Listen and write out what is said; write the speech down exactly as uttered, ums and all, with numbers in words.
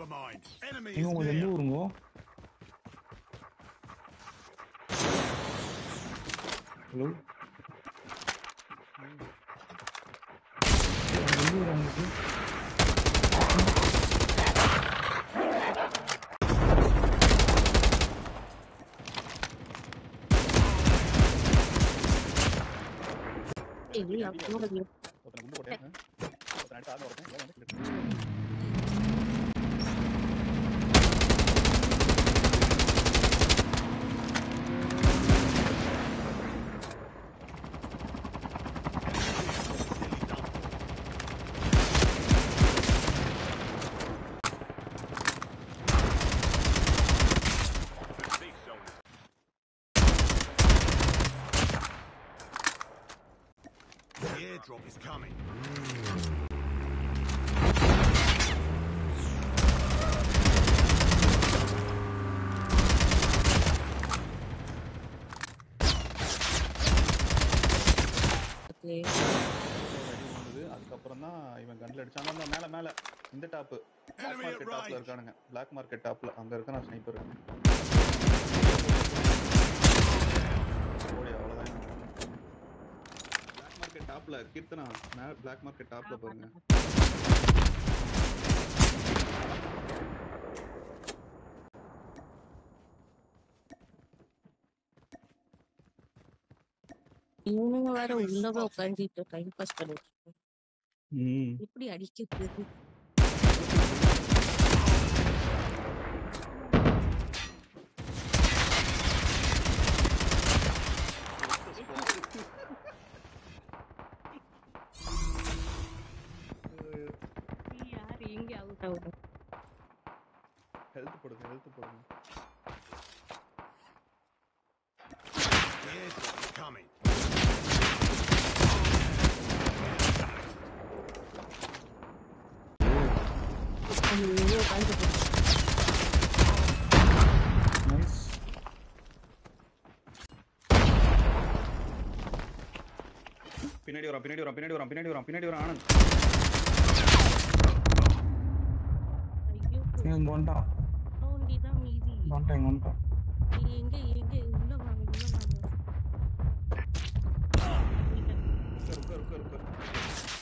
Never mind. Enemy is near. Hello? Drop is coming. Okay. Black market top. Top la Kirtana black market top la parunga evening vara ulla va ukanditu time pass panichu hmm ipdi adikithu Pinadi oram, pinadi oram, pinadi oram, pinadi oram, pinadi oram, Anand. He is gone down. Only the meedy. Gone down, gone down. Yenge, yenge, ulla vaanga, ulla vaanga. Kar, kar, kar, kar.